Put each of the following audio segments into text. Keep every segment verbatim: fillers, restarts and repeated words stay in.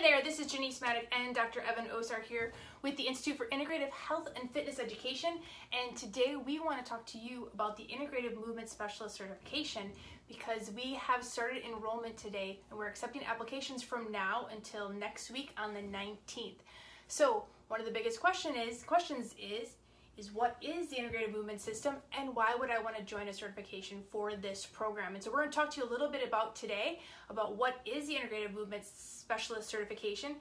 Hey there, this is Jenice Mattel and Doctor Evan Osar here with the Institute for Integrative Health and Fitness Education, and today we want to talk to you about the Integrative Movement Specialist Certification because we have started enrollment today and we're accepting applications from now until next week on the nineteenth. So one of the biggest question is, questions is, is what is the Integrative Movement System and why would I want to join a certification for this program? And so we're going to talk to you a little bit about today about what is the Integrative Movement Specialist Certification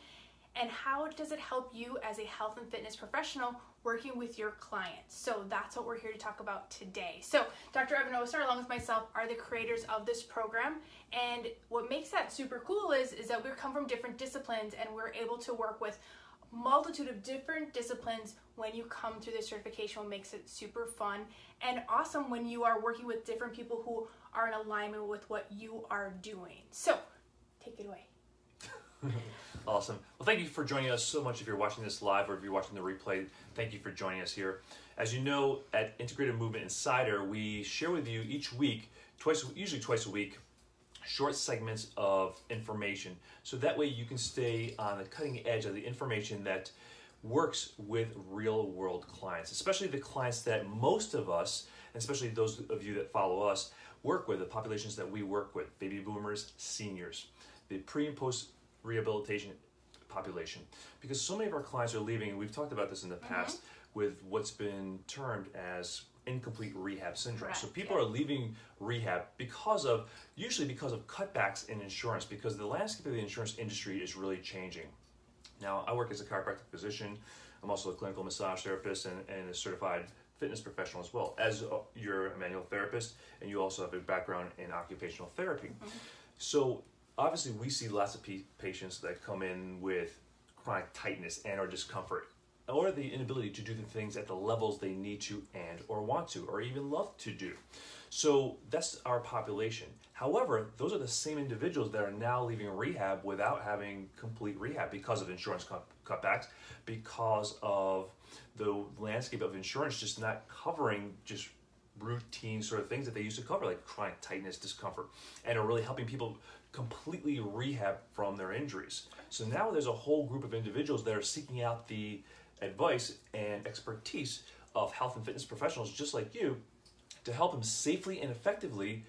and how does it help you as a health and fitness professional working with your clients. So that's what we're here to talk about today. So Doctor Evan Osar, along with myself, are the creators of this program. And what makes that super cool is, is that we come from different disciplines and we're able to work with multitude of different disciplines when you come through the certification, what makes it super fun and awesome when you are working with different people who are in alignment with what you are doing. So, take it away. Awesome. Well, thank you for joining us so much. If you're watching this live or if you're watching the replay, thank you for joining us here. As you know, at Integrative Movement Insider, we share with you each week, twice, usually twice a week, short segments of information. So that way you can stay on the cutting edge of the information that works with real world clients, especially the clients that most of us, and especially those of you that follow us, work with, the populations that we work with, baby boomers, seniors, the pre and post rehabilitation population. Because so many of our clients are leaving, and we've talked about this in the past, mm-hmm. with what's been termed as incomplete rehab syndrome. Correct. So people yeah. are leaving rehab because of, usually because of cutbacks in insurance, because the landscape of the insurance industry is really changing. Now, I work as a chiropractic physician. I'm also a clinical massage therapist and, and a certified fitness professional as well. As a, you're a manual therapist, and you also have a background in occupational therapy. Mm-hmm. So obviously we see lots of patients that come in with chronic tightness and or discomfort, or the inability to do the things at the levels they need to and or want to or even love to do. So that's our population. However, those are the same individuals that are now leaving rehab without having complete rehab because of insurance cutbacks, because of the landscape of insurance just not covering just routine sort of things that they used to cover, like chronic tightness, discomfort, and are really helping people completely rehab from their injuries. So now there's a whole group of individuals that are seeking out the advice and expertise of health and fitness professionals just like you to help them safely and effectively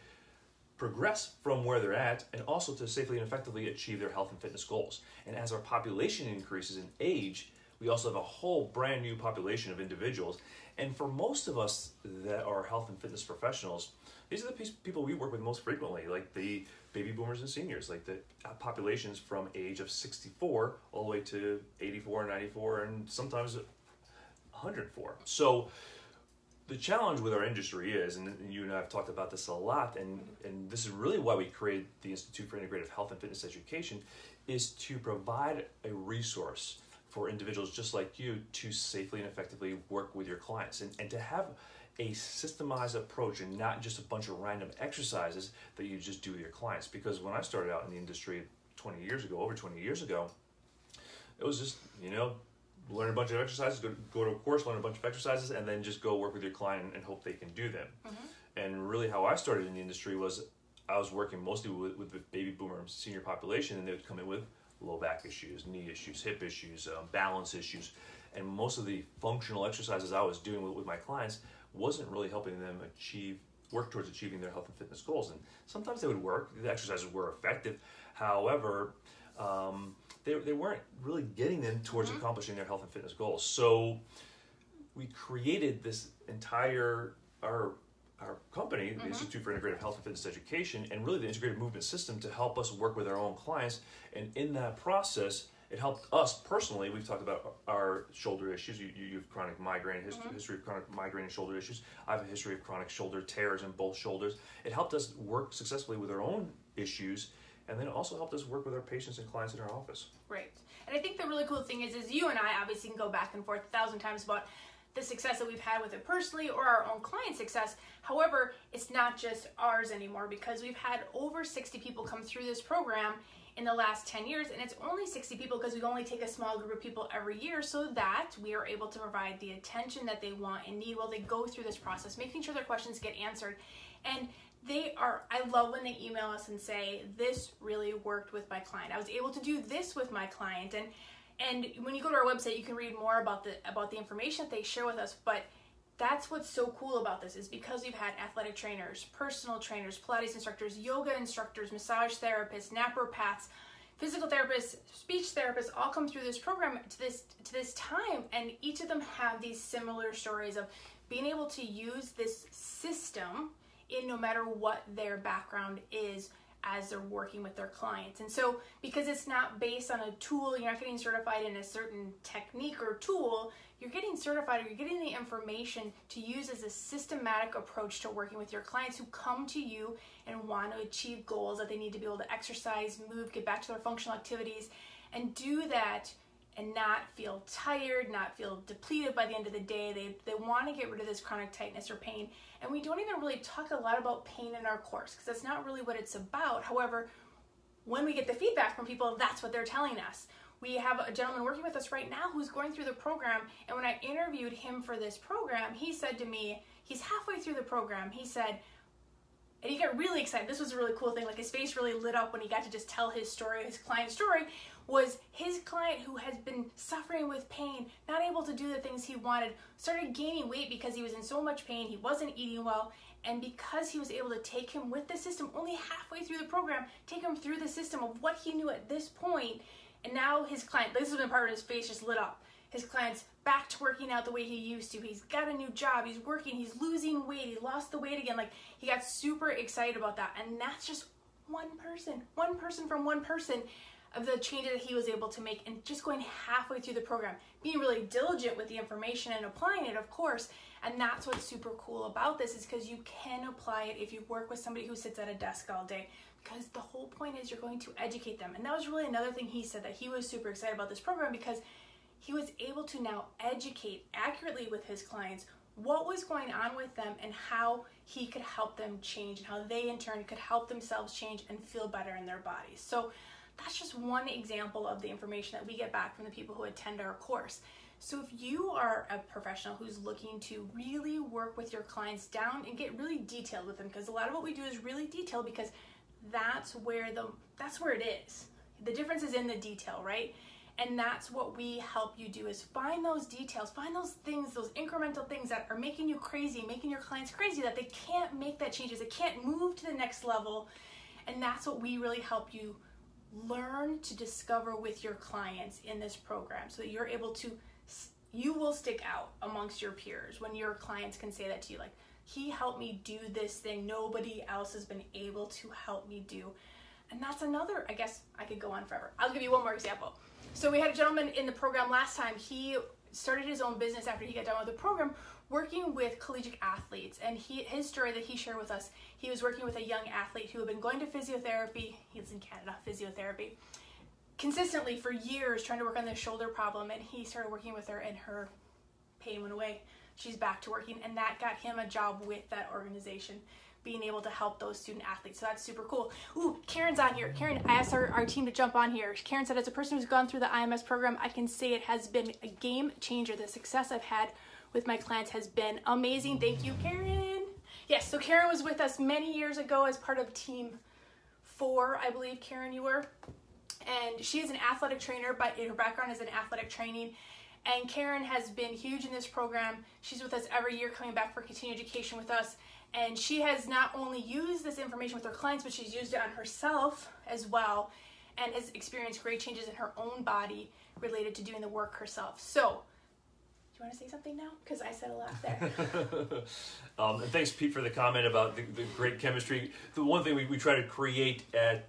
progress from where they're at, and also to safely and effectively achieve their health and fitness goals. And as our population increases in age, we also have a whole brand new population of individuals. And for most of us that are health and fitness professionals, these are the people we work with most frequently, like the baby boomers and seniors, like the populations from age of sixty-four all the way to eighty-four, ninety-four, and sometimes one hundred four. So the challenge with our industry is, and you and I have talked about this a lot, and, and this is really why we created the Institute for Integrative Health and Fitness Education, is to provide a resource for individuals just like you to safely and effectively work with your clients, and, and to have a systemized approach and not just a bunch of random exercises that you just do with your clients. Because when I started out in the industry twenty years ago, over twenty years ago, it was just, you know, learn a bunch of exercises, go, go to a course, learn a bunch of exercises, and then just go work with your client and, and hope they can do them. Mm-hmm. And really how I started in the industry was I was working mostly with, with the baby boomer senior population, and they would come in with low back issues, knee issues, hip issues, um, balance issues. And most of the functional exercises I was doing with, with my clients wasn't really helping them achieve, work towards achieving their health and fitness goals. And sometimes they would work, the exercises were effective. However, um, they, they weren't really getting them towards mm-hmm. accomplishing their health and fitness goals. So we created this entire, our Our company, the mm-hmm. Institute for Integrative Health and Fitness Education, and really the Integrative Movement System to help us work with our own clients. And in that process, it helped us personally. We've talked about our shoulder issues. You, you, you have chronic migraine, hist- mm-hmm. history of chronic migraine and shoulder issues. I have a history of chronic shoulder tears in both shoulders. It helped us work successfully with our own issues, and then it also helped us work with our patients and clients in our office. Right. And I think the really cool thing is, is you and I obviously can go back and forth a thousand times about the success that we've had with it personally or our own client success. However, it's not just ours anymore because we've had over sixty people come through this program in the last ten years, and it's only sixty people because we only take a small group of people every year so that we are able to provide the attention that they want and need while they go through this process, making sure their questions get answered. And they are, I love when they email us and say, this really worked with my client. I was able to do this with my client. And and when you go to our website, you can read more about the about the information that they share with us. But that's what's so cool about this, is because we've had athletic trainers, personal trainers, Pilates instructors, yoga instructors, massage therapists, naturopaths, physical therapists, speech therapists, all come through this program to this to this time, and each of them have these similar stories of being able to use this system in no matter what their background is as they're working with their clients. And so, because it's not based on a tool, you're not getting certified in a certain technique or tool, you're getting certified, or you're getting the information to use as a systematic approach to working with your clients who come to you and want to achieve goals that they need to be able to exercise, move, get back to their functional activities, and do that and not feel tired, not feel depleted by the end of the day. They, they want to get rid of this chronic tightness or pain. And we don't even really talk a lot about pain in our course, because that's not really what it's about. However, when we get the feedback from people, that's what they're telling us. We have a gentleman working with us right now who's going through the program, and when I interviewed him for this program, he said to me, he's halfway through the program, he said, and he got really excited. This was a really cool thing. Like, his face really lit up when he got to just tell his story, his client's story, was his client who has been suffering with pain, not able to do the things he wanted, started gaining weight because he was in so much pain, he wasn't eating well, and because he was able to take him with the system, only halfway through the program, take him through the system of what he knew at this point, and now his client, this has been part of his face just lit up. His client's back to working out the way he used to. He's got a new job. He's working. He's losing weight. He lost the weight again. Like, he got super excited about that. And that's just one person, one person from one person of the changes that he was able to make, and just going halfway through the program, being really diligent with the information and applying it, of course. And that's what's super cool about this, is because you can apply it if you work with somebody who sits at a desk all day, because the whole point is you're going to educate them. And that was really another thing he said, that he was super excited about this program, because he was able to now educate accurately with his clients what was going on with them and how he could help them change, and how they in turn could help themselves change and feel better in their bodies. So that's just one example of the information that we get back from the people who attend our course. So if you are a professional who's looking to really work with your clients down and get really detailed with them, because a lot of what we do is really detailed, because that's where the that's where it is. The difference is in the detail, right? And that's what we help you do, is find those details, find those things, those incremental things that are making you crazy, making your clients crazy, that they can't make that changes, they can't move to the next level. And that's what we really help you learn to discover with your clients in this program, so that you're able to, you will stick out amongst your peers when your clients can say that to you, like, he helped me do this thing nobody else has been able to help me do. And that's another, I guess I could go on forever. I'll give you one more example. So we had a gentleman in the program last time. He started his own business after he got done with the program, working with collegiate athletes. And he, his story that he shared with us, he was working with a young athlete who had been going to physiotherapy, he's in Canada, physiotherapy, consistently for years, trying to work on this shoulder problem. And he started working with her, and her pain went away. She's back to working, and that got him a job with that organization, being able to help those student athletes. So that's super cool. Ooh, Karen's on here. Karen, I asked our, our team to jump on here. Karen said, as a person who's gone through the I M S program, I can say it has been a game changer. The success I've had with my clients has been amazing. Thank you, Karen. Yes, so Karen was with us many years ago as part of team four, I believe, Karen, you were. And she is an athletic trainer, but her background is in athletic training. And Karen has been huge in this program. She's with us every year, coming back for continued education with us. And she has not only used this information with her clients, but she's used it on herself as well, and has experienced great changes in her own body related to doing the work herself. So, do you want to say something now? Because I said a lot there. um, and thanks, Pete, for the comment about the, the great chemistry. The one thing we, we try to create at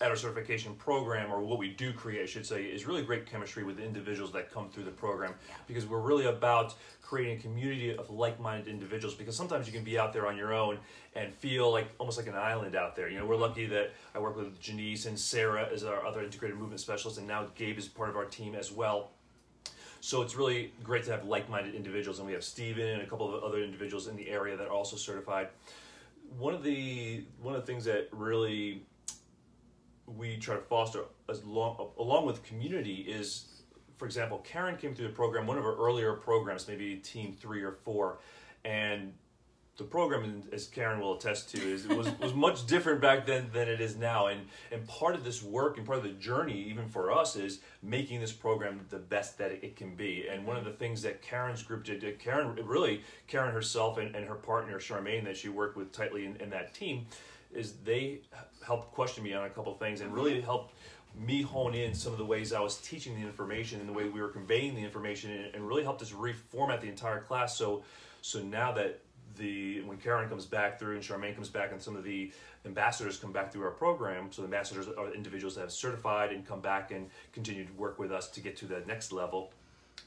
at our certification program, or what we do create, I should say, is really great chemistry with the individuals that come through the program, because we're really about creating a community of like-minded individuals, because sometimes you can be out there on your own and feel like almost like an island out there. You know, we're lucky that I work with Jenice and Sarah as our other integrated movement specialist, and now Gabe is part of our team as well. So it's really great to have like-minded individuals, and we have Steven and a couple of other individuals in the area that are also certified. One of the, one of the things that really we try to foster as long, along with community is, for example, Karen came through the program, one of her earlier programs, maybe team three or four, and the program, as Karen will attest to, is was, was much different back then than it is now. And, and part of this work and part of the journey, even for us, is making this program the best that it can be. And one of the things that Karen's group did, Karen really, Karen herself and, and her partner, Charmaine, that she worked with tightly in, in that team, is they helped question me on a couple of things and really helped me hone in some of the ways I was teaching the information and the way we were conveying the information, and, and really helped us reformat the entire class. So, so now that the when Karen comes back through and Charmaine comes back and some of the ambassadors come back through our program, so the ambassadors are individuals that have certified and come back and continue to work with us to get to the next level.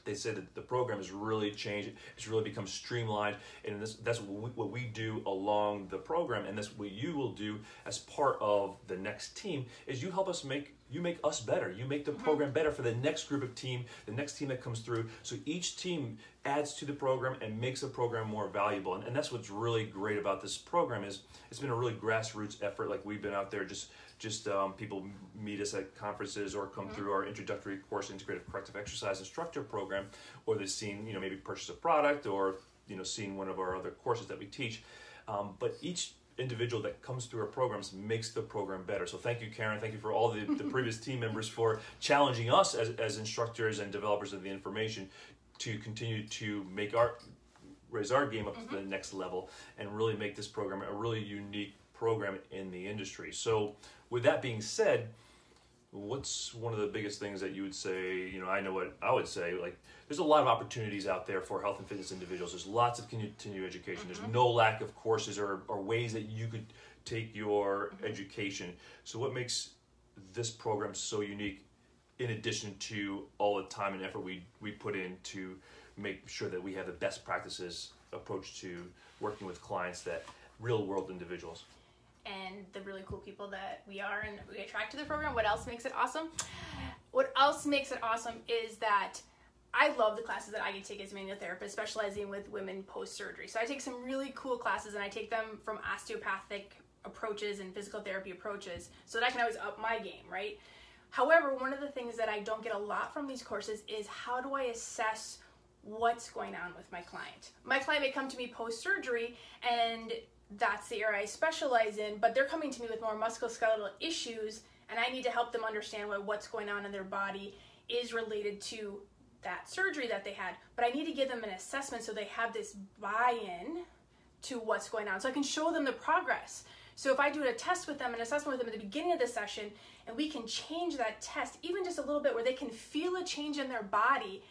They said that the program has really changed. It's really become streamlined, and this, that's what we, what we do along the program, and that's what you will do as part of the next team. Is you help us make you make us better. You make the program better for the next group of team, the next team that comes through. So each team adds to the program and makes the program more valuable, and, and that's what's really great about this program. Is it's been a really grassroots effort. Like we've been out there just. Just um, people meet us at conferences or come mm-hmm. through our introductory course, Integrative Corrective Exercise Instructor Program, or they've seen, you know, maybe purchase a product or, you know, seen one of our other courses that we teach. Um, but each individual that comes through our programs makes the program better. So thank you, Karen. Thank you for all the, the previous team members for challenging us as, as instructors and developers of the information to continue to make our, raise our game up mm-hmm. to the next level and really make this program a really unique program in the industry. So with that being said, what's one of the biggest things that you would say, you know, I know what I would say, like there's a lot of opportunities out there for health and fitness individuals. There's lots of continuing education. Mm-hmm. There's no lack of courses or, or ways that you could take your mm-hmm. education. So what makes this program so unique in addition to all the time and effort we, we put in to make sure that we have the best practices approach to working with clients, that real world individuals? And the really cool people that we are and we attract to the program. What else makes it awesome? What else makes it awesome is that I love the classes that I get to take as a manual therapist, specializing with women post-surgery. So I take some really cool classes, and I take them from osteopathic approaches and physical therapy approaches so that I can always up my game, right? However, one of the things that I don't get a lot from these courses is how do I assess what's going on with my client? My client may come to me post-surgery, and that's the area I specialize in, but they're coming to me with more musculoskeletal issues, and I need to help them understand what, what's going on in their body is related to that surgery that they had. But I need to give them an assessment so they have this buy-in to what's going on, so I can show them the progress. So if I do a test with them, an assessment with them at the beginning of the session, and we can change that test even just a little bit where they can feel a change in their body,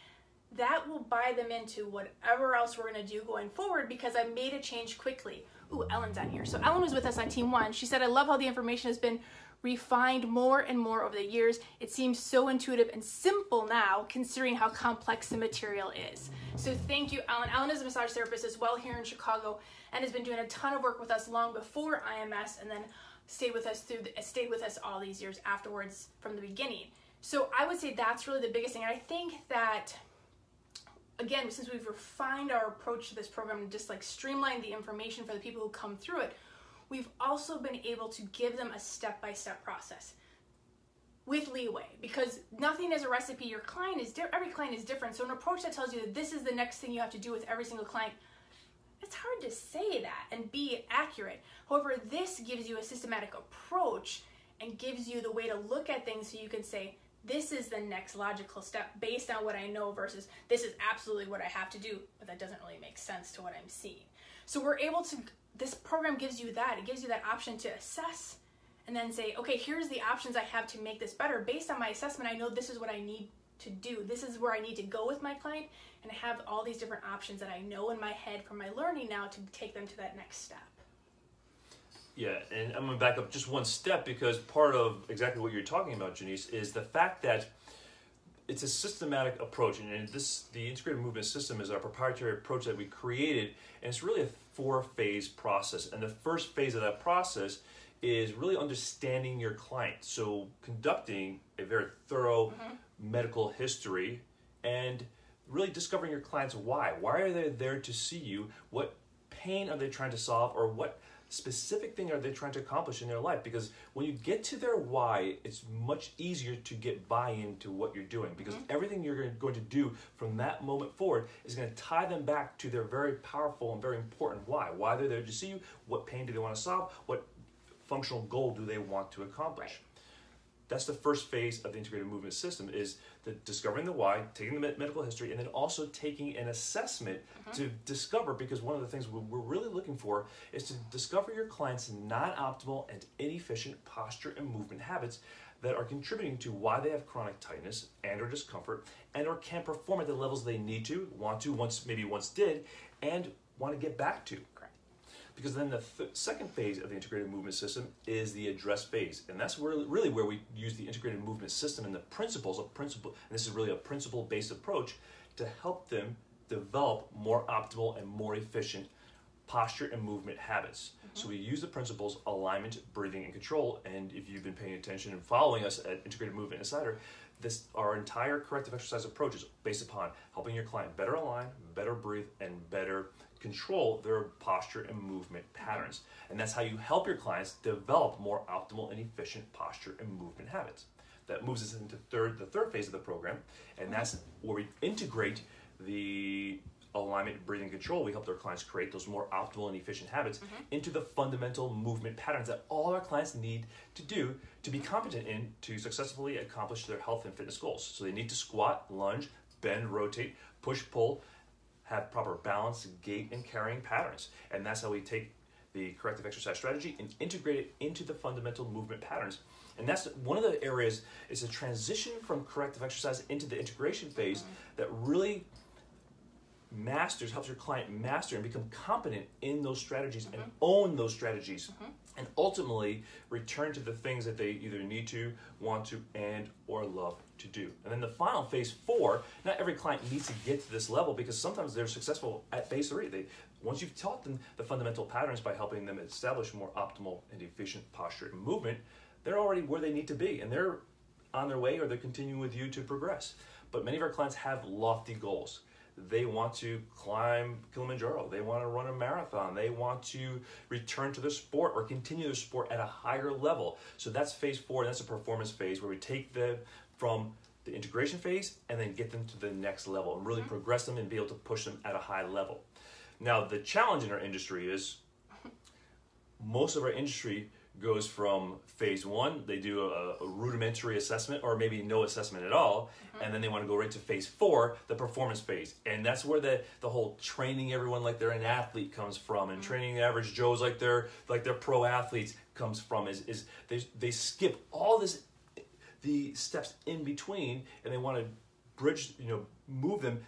that will buy them into whatever else we're going to do going forward, because I made a change quickly. Ooh, Ellen's on here. So Ellen was with us on team one. She said, I love how the information has been refined more and more over the years. It seems so intuitive and simple now, considering how complex the material is. So thank you, Ellen. Ellen is a massage therapist as well here in Chicago, and has been doing a ton of work with us long before I M S, and then stayed with us through the, stayed with us all these years afterwards from the beginning. So I would say that's really the biggest thing. And I think that, again, since we've refined our approach to this program and just like streamlined the information for the people who come through it, we've also been able to give them a step-by-step process with leeway, because nothing is a recipe. Your client is different. Every client is different. So an approach that tells you that this is the next thing you have to do with every single client, it's hard to say that and be accurate. However, this gives you a systematic approach and gives you the way to look at things, so you can say, this is the next logical step based on what I know, versus this is absolutely what I have to do, but that doesn't really make sense to what I'm seeing. So we're able to, this program gives you that. It gives you that option to assess and then say, okay, here's the options I have to make this better. Based on my assessment, I know this is what I need to do. This is where I need to go with my client, and I have all these different options that I know in my head from my learning now to take them to that next step. Yeah, and I'm going to back up just one step, because part of exactly what you're talking about, Jenice, is the fact that it's a systematic approach. And this, the Integrative Movement System, is our proprietary approach that we created, and it's really a four-phase process. And the first phase of that process is really understanding your client. So conducting a very thorough mm-hmm. medical history and really discovering your client's why. Why are they there to see you? What pain are they trying to solve, or what specific thing are they trying to accomplish in their life? Because when you get to their why, it's much easier to get buy-in to what you're doing, because mm-hmm. everything you're going to do from that moment forward is going to tie them back to their very powerful and very important why. Why they're there to see you, what pain do they want to solve, what functional goal do they want to accomplish. Right. That's the first phase of the integrative movement system, is the discovering the why, taking the medical history, and then also taking an assessment mm-hmm. to discover, because one of the things we're really looking for is to discover your clients' non-optimal and inefficient posture and movement habits that are contributing to why they have chronic tightness and or discomfort and or can't perform at the levels they need to, want to, once maybe once did, and want to get back to. Because then the th second phase of the integrative movement system is the address phase. And that's where, really where we use the integrative movement system and the principles of principle, and this is really a principle-based approach, to help them develop more optimal and more efficient posture and movement habits. Mm-hmm. So we use the principles alignment, breathing, and control. And if you've been paying attention and following us at Integrative Movement Insider, this, our entire corrective exercise approach is based upon helping your client better align, better breathe, and better control their posture and movement patterns. And that's how you help your clients develop more optimal and efficient posture and movement habits. That moves us into third, the third phase of the program, and that's where we integrate the alignment, breathing, control. We help their clients create those more optimal and efficient habits mm-hmm. into the fundamental movement patterns that all our clients need to do to be competent in to successfully accomplish their health and fitness goals. So they need to squat, lunge, bend, rotate, push, pull, have proper balance, gait, and carrying patterns. And that's how we take the corrective exercise strategy and integrate it into the fundamental movement patterns. And that's one of the areas, is a transition from corrective exercise into the integration phase mm-hmm. that really masters, helps your client master and become competent in those strategies mm-hmm. and own those strategies mm-hmm. and ultimately return to the things that they either need to, want to, and or love to do. And then the final phase four, not every client needs to get to this level, because sometimes they're successful at phase three. They, once you've taught them the fundamental patterns by helping them establish more optimal and efficient posture and movement, they're already where they need to be, and they're on their way, or they're continuing with you to progress. But many of our clients have lofty goals. They want to climb Kilimanjaro. They want to run a marathon. They want to return to their sport or continue their sport at a higher level. So that's phase four, and that's a performance phase where we take them from the integration phase and then get them to the next level and really mm-hmm. progress them and be able to push them at a high level. Now, the challenge in our industry is most of our industry goes from phase one, they do a, a rudimentary assessment or maybe no assessment at all, mm-hmm. and then they want to go right to phase four, the performance phase. And that's where the, the whole training everyone like they're an athlete comes from, and mm-hmm. training the average Joes like they're, like they're pro athletes comes from, is, is they, they skip all this, the steps in between, and they want to bridge, you know, move them,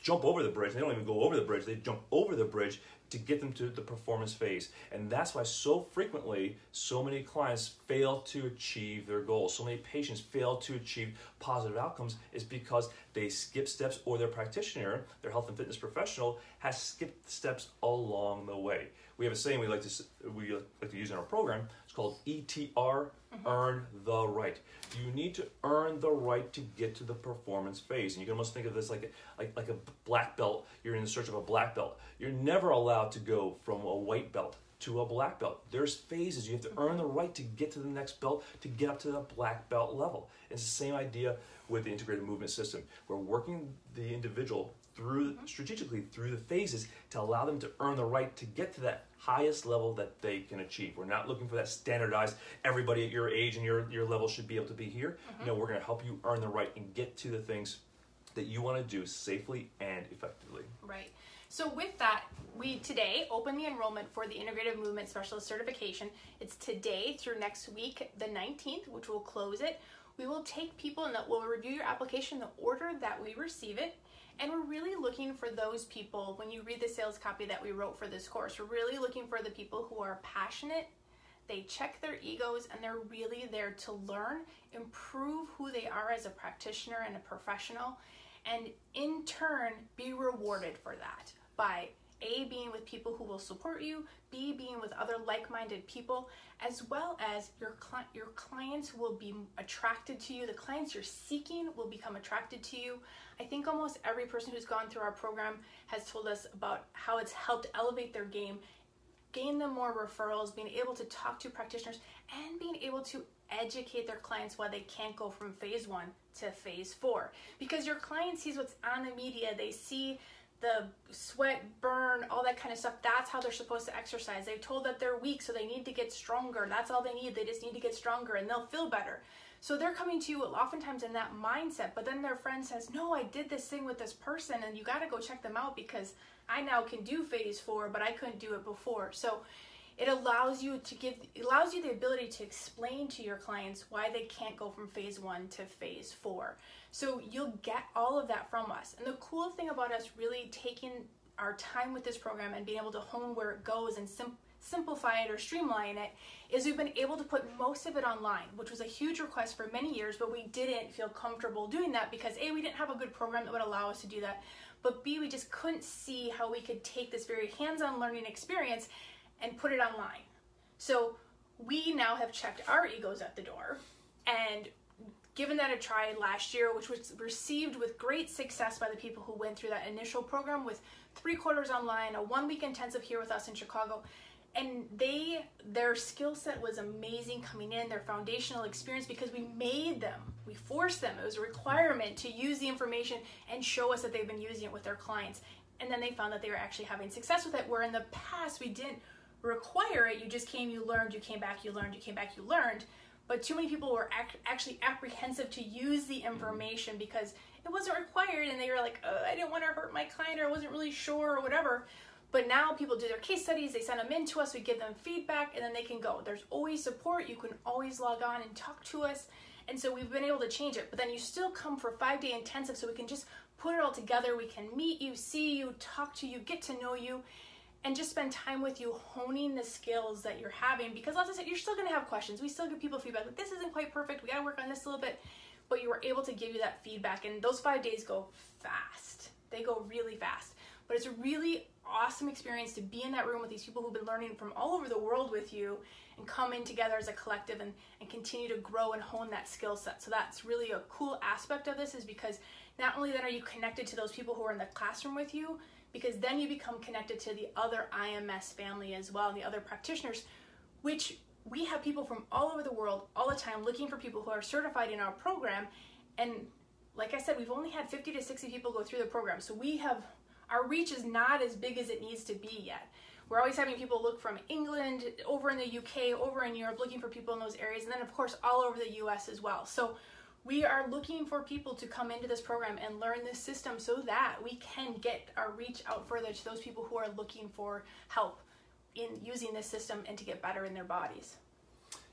jump over the bridge. They don't even go over the bridge, they jump over the bridge to get them to the performance phase. And that's why so frequently, so many clients fail to achieve their goals. So many patients fail to achieve positive outcomes, is because they skip steps, or their practitioner, their health and fitness professional, has skipped steps along the way. We have a saying we like to, we like to use in our program. It's called E T R, mm-hmm. earn the right. You need to earn the right to get to the performance phase. And you can almost think of this like a, like, like a black belt. You're in the search of a black belt. You're never allowed to go from a white belt to a black belt. There's phases. You have to mm-hmm. earn the right to get to the next belt, to get up to the black belt level. It's the same idea with the integrated movement system. We're working the individual through strategically through the phases to allow them to earn the right to get to that highest level that they can achieve. We're not looking for that standardized, everybody at your age and your, your level should be able to be here. Mm-hmm. No, we're going to help you earn the right and get to the things that you want to do safely and effectively. Right. So with that, we today open the enrollment for the Integrative Movement Specialist Certification. It's today through next week, the nineteenth, which will close it. We will take people and that will review your application in the order that we receive it. And we're really looking for those people, when you read the sales copy that we wrote for this course, we're really looking for the people who are passionate, they check their egos, and they're really there to learn, improve who they are as a practitioner and a professional, and in turn, be rewarded for that by A, being with people who will support you, B, being with other like-minded people, as well as your, cli- your clients will be attracted to you. The clients you're seeking will become attracted to you. I think almost every person who's gone through our program has told us about how it's helped elevate their game gain them more referrals, being able to talk to practitioners, and being able to educate their clients why they can't go from phase one to phase four. Because your client sees what's on the media, they see the sweat, burn, all that kind of stuff. That's how they're supposed to exercise. They're told that they're weak, so they need to get stronger. That's all they need. They just need to get stronger and they'll feel better. So they're coming to you oftentimes in that mindset, but then their friend says, no, I did this thing with this person, and you gotta go check them out because I now can do phase four, but I couldn't do it before. So it allows you to give, it allows you the ability to explain to your clients why they can't go from phase one to phase four. So you'll get all of that from us. And the cool thing about us really taking our time with this program and being able to hone where it goes and sim simplify it or streamline it is we've been able to put most of it online, which was a huge request for many years, but we didn't feel comfortable doing that because A, we didn't have a good program that would allow us to do that, but B, we just couldn't see how we could take this very hands-on learning experience and put it online. So we now have checked our egos at the door and given that a try last year, which was received with great success by the people who went through that initial program with three quarters online, a one week intensive here with us in Chicago. And they, their skill set was amazing coming in, their foundational experience, because we made them, we forced them, it was a requirement to use the information and show us that they've been using it with their clients. And then they found that they were actually having success with it, where in the past we didn't require it, you just came, you learned, you came back, you learned, you came back, you learned. But too many people were ac actually apprehensive to use the information because it wasn't required and they were like, oh, I didn't want to hurt my client, or I wasn't really sure, or whatever. But now people do their case studies, they send them in to us, we give them feedback, and then they can go. There's always support, you can always log on and talk to us. And so we've been able to change it, but then you still come for five-day intensive, so we can just put it all together. We can meet you, see you, talk to you, get to know you, and just spend time with you honing the skills that you're having. Because as I said, you're still gonna have questions. We still give people feedback, like this isn't quite perfect, we gotta work on this a little bit. But you were able to give you that feedback, and those five days go fast. They go really fast. But it's a really awesome experience to be in that room with these people who've been learning from all over the world with you and come in together as a collective and, and continue to grow and hone that skill set. So that's really a cool aspect of this, is because not only then are you connected to those people who are in the classroom with you, because then you become connected to the other I M S family as well and the other practitioners, which we have people from all over the world all the time looking for people who are certified in our program. And like I said, we've only had fifty to sixty people go through the program. So we have, our reach is not as big as it needs to be yet. We're always having people look from England, over in the U K, over in Europe, looking for people in those areas, and then of course all over the U S as well. So we are looking for people to come into this program and learn this system so that we can get our reach out further to those people who are looking for help in using this system and to get better in their bodies.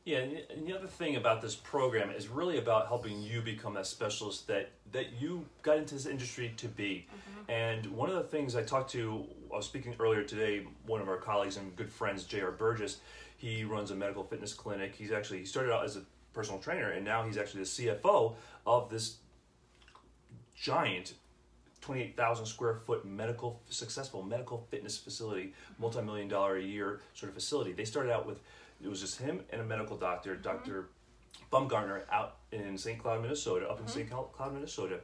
Yeah, and the other thing about this program is really about helping you become that specialist that, that you got into this industry to be. Mm-hmm. And one of the things I talked to, I was speaking earlier today, one of our colleagues and good friends, J R Burgess, he runs a medical fitness clinic. He's actually, he started out as a personal trainer, and now he's actually the C F O of this giant twenty-eight thousand square foot medical, successful medical fitness facility, multi-million dollar a year sort of facility. They started out with, it was just him and a medical doctor, mm-hmm. Doctor Bumgartner, out in Saint Cloud, Minnesota, up mm-hmm. in Saint Cloud, Minnesota.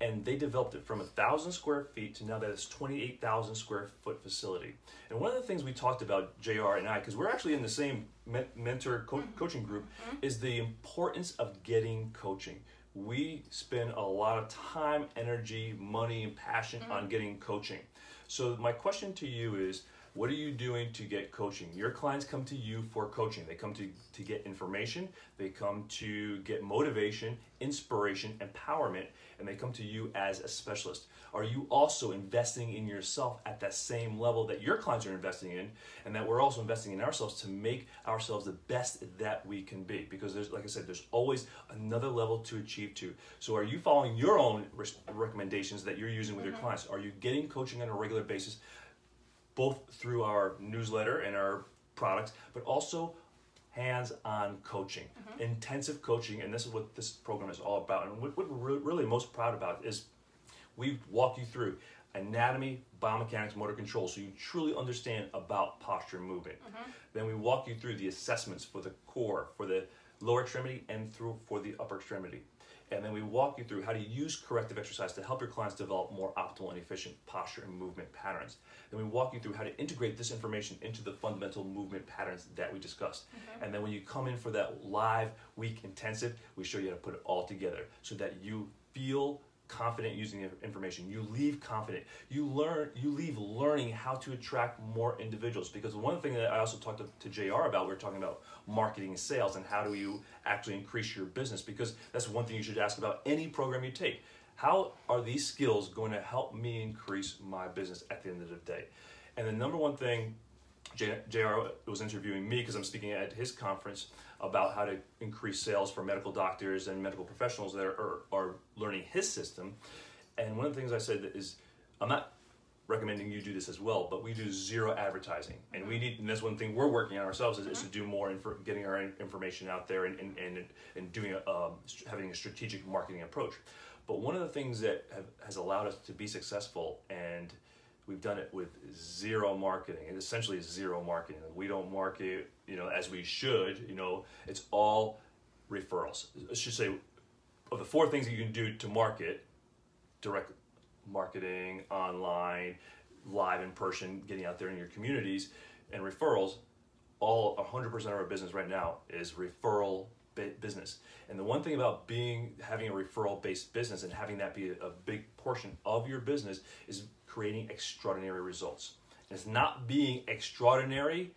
And they developed it from one thousand square feet to now that it's twenty-eight thousand square foot facility. And one of the things we talked about, J R and I, because we're actually in the same me mentor co mm-hmm. coaching group, mm-hmm. is the importance of getting coaching. We spend a lot of time, energy, money, and passion mm-hmm. on getting coaching. So my question to you is, what are you doing to get coaching? Your clients come to you for coaching. They come to, to get information, they come to get motivation, inspiration, empowerment, and they come to you as a specialist. Are you also investing in yourself at that same level that your clients are investing in, and that we're also investing in ourselves to make ourselves the best that we can be? Because there's, like I said, there's always another level to achieve to. So are you following your own recommendations that you're using with mm-hmm. your clients? Are you getting coaching on a regular basis? Both through our newsletter and our products, but also hands-on coaching, mm-hmm. intensive coaching, and this is what this program is all about. And what, what we're really most proud about is we walk you through anatomy, biomechanics, motor control, so you truly understand about posture and movement. Mm-hmm. Then we walk you through the assessments for the core, for the lower extremity, and through for the upper extremity. and then we walk you through how to use corrective exercise to help your clients develop more optimal and efficient posture and movement patterns. Then we walk you through how to integrate this information into the fundamental movement patterns that we discussed. Okay. And then when you come in for that live week intensive, we show you how to put it all together so that you feel confident using the information. You leave confident. You learn. You leave learning how to attract more individuals, because one thing that I also talked to, to J R about, we were talking about marketing and sales and how do you actually increase your business, because that's one thing you should ask about any program you take. How are these skills going to help me increase my business at the end of the day? And the number one thing, J R was interviewing me because I'm speaking at his conference about how to increase sales for medical doctors and medical professionals that are, are learning his system. And one of the things I said that is, I'm not recommending you do this as well, but we do zero advertising. And we need, and that's one thing we're working on ourselves is, is to do more in getting our information out there and, and, and, and doing a, um, having a strategic marketing approach. But one of the things that have, has allowed us to be successful, and we've done it with zero marketing. It essentially is zero marketing. We don't market, you know, as we should. You know, it's all referrals. I should say, of the four things that you can do to market, direct marketing, online, live in person, getting out there in your communities, and referrals, all one hundred percent of our business right now is referral business. And the one thing about being having a referral-based business and having that be a big portion of your business is creating extraordinary results. And it's not being extraordinary,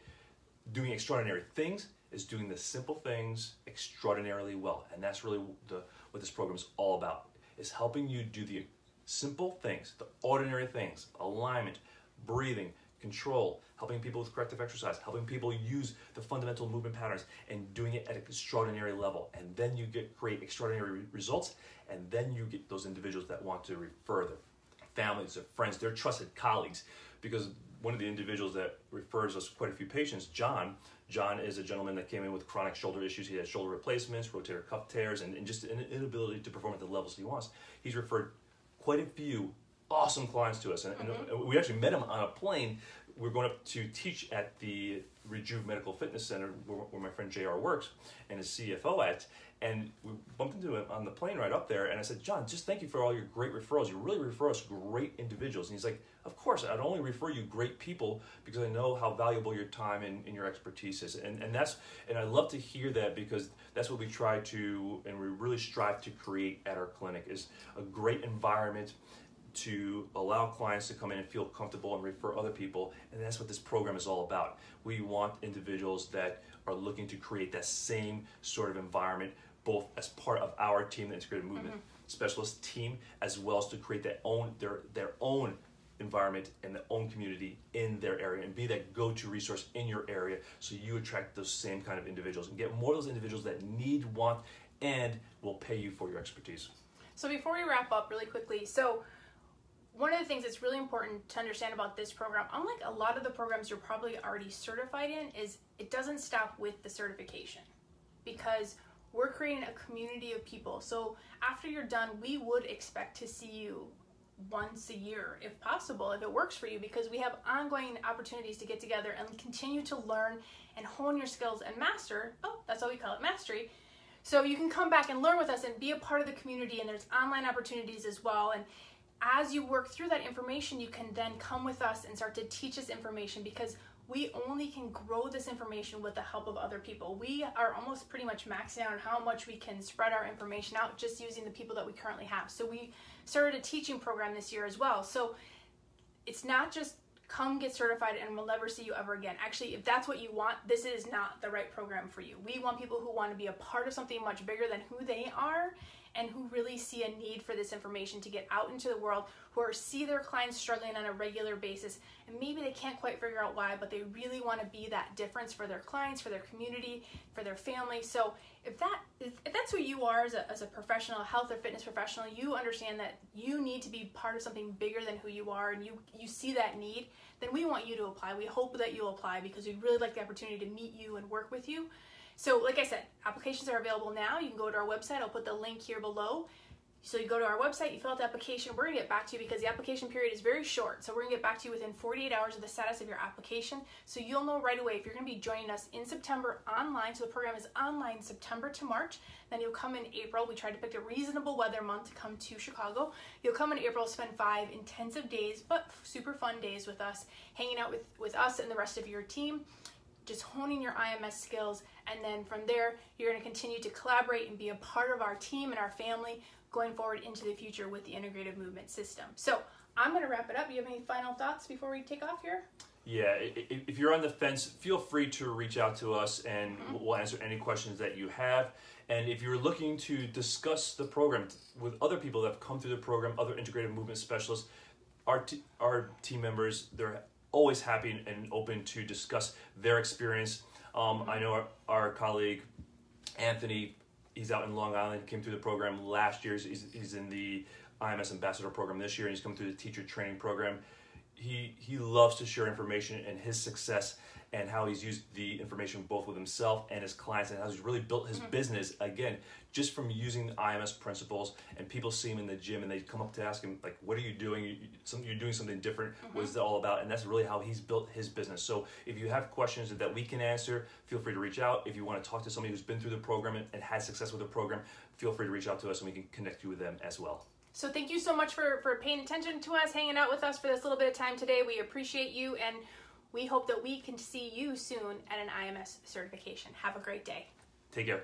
doing extraordinary things, it's doing the simple things extraordinarily well. And that's really the, what this program is all about, is helping you do the simple things, the ordinary things, alignment, breathing, control, helping people with corrective exercise, helping people use the fundamental movement patterns and doing it at an extraordinary level. And then you get create extraordinary results, and then you get those individuals that want to refer their families, their friends, their trusted colleagues. Because one of the individuals that refers us quite a few patients, John, John is a gentleman that came in with chronic shoulder issues. He had shoulder replacements, rotator cuff tears, and, and just an inability to perform at the levels he wants. He's referred quite a few awesome clients to us, and, and mm-hmm. we actually met him on a plane. We're going up to teach at the Rejuve Medical Fitness Center, where, where my friend J R works and is C F O at, and we bumped into him on the plane right up there, and I said, John, just thank you for all your great referrals. You really refer us great individuals. And he's like, of course, I'd only refer you great people because I know how valuable your time and, and your expertise is. And, and, that's, and I love to hear that, because that's what we try to, and we really strive to create at our clinic, is a great environment to allow clients to come in and feel comfortable and refer other people. And that's what this program is all about. We want individuals that are looking to create that same sort of environment, both as part of our team, the Integrative Movement mm-hmm. Specialist team, as well as to create their own, their, their own environment and their own community in their area, and be that go-to resource in your area so you attract those same kind of individuals and get more of those individuals that need, want, and will pay you for your expertise. So before we wrap up really quickly, so one of the things that's really important to understand about this program, unlike a lot of the programs you're probably already certified in, is it doesn't stop with the certification, because we're creating a community of people. So after you're done, we would expect to see you once a year, if possible, if it works for you, because we have ongoing opportunities to get together and continue to learn and hone your skills and master. Oh, that's what we call it, mastery. So you can come back and learn with us and be a part of the community, and there's online opportunities as well. And as you work through that information, you can then come with us and start to teach us information, because we only can grow this information with the help of other people. We are almost pretty much maxing out on how much we can spread our information out just using the people that we currently have. So we started a teaching program this year as well. So it's not just come get certified and we'll never see you ever again. Actually, if that's what you want, this is not the right program for you. We want people who want to be a part of something much bigger than who they are, and who really see a need for this information to get out into the world, who are, see their clients struggling on a regular basis, and maybe they can't quite figure out why, but they really want to be that difference for their clients, for their community, for their family. So if that if that's who you are as a, as a professional, health or fitness professional, you understand that you need to be part of something bigger than who you are, and you, you see that need, then we want you to apply. We hope that you'll apply, because we'd really like the opportunity to meet you and work with you. So like I said, applications are available now. You can go to our website. I'll put the link here below. So you go to our website, you fill out the application. We're gonna get back to you because the application period is very short. So we're gonna get back to you within forty-eight hours of the status of your application. So you'll know right away if you're gonna be joining us in September online. So the program is online September to March. Then you'll come in April. We tried to pick a reasonable weather month to come to Chicago. You'll come in April, spend five intensive days, but super fun days with us, hanging out with, with us and the rest of your team, just honing your I M S skills. And then from there, you're gonna continue to collaborate and be a part of our team and our family going forward into the future with the Integrative Movement System. So I'm gonna wrap it up. Do you have any final thoughts before we take off here? Yeah, if you're on the fence, feel free to reach out to us and mm-hmm. we'll answer any questions that you have. And if you're looking to discuss the program with other people that have come through the program, other Integrative Movement Specialists, our, t- our team members, they're always happy and open to discuss their experience. Um, I know our, our colleague, Anthony, he's out in Long Island, came through the program last year. He's, he's in the I M S Ambassador Program this year, and he's come through the Teacher Training Program. He he loves to share information and his success and how he's used the information both with himself and his clients and how he's really built his mm-hmm. business, again, just from using the I M S principles. And people see him in the gym and they come up to ask him, like, what are you doing? You, something, you're doing something different. Mm-hmm. What is that all about? And that's really how he's built his business. So if you have questions that we can answer, feel free to reach out. If you want to talk to somebody who's been through the program and, and had success with the program, feel free to reach out to us and we can connect you with them as well. So thank you so much for, for paying attention to us, hanging out with us for this little bit of time today. We appreciate you, and we hope that we can see you soon at an I M S certification. Have a great day. Take care.